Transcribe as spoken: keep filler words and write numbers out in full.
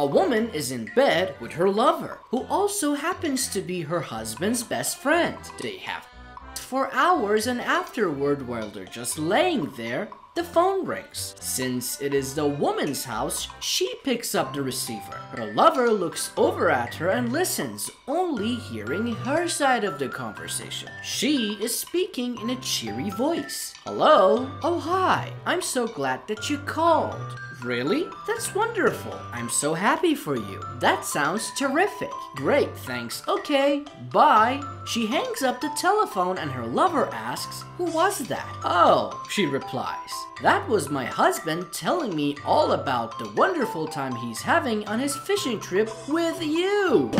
A woman is in bed with her lover, who also happens to be her husband's best friend. They have for hours, and afterward, while they're just laying there, the phone rings. Since it is the woman's house, she picks up the receiver. Her lover looks over at her and listens, only hearing her side of the conversation. She is speaking in a cheery voice. "Hello? Oh, hi. I'm so glad that you called." "Really? That's wonderful. I'm so happy for you. That sounds terrific. Great, thanks. Okay, bye." She hangs up the telephone and her lover asks, "Who was that?" "Oh," she replies, "that was my husband telling me all about the wonderful time he's having on his fishing trip with you."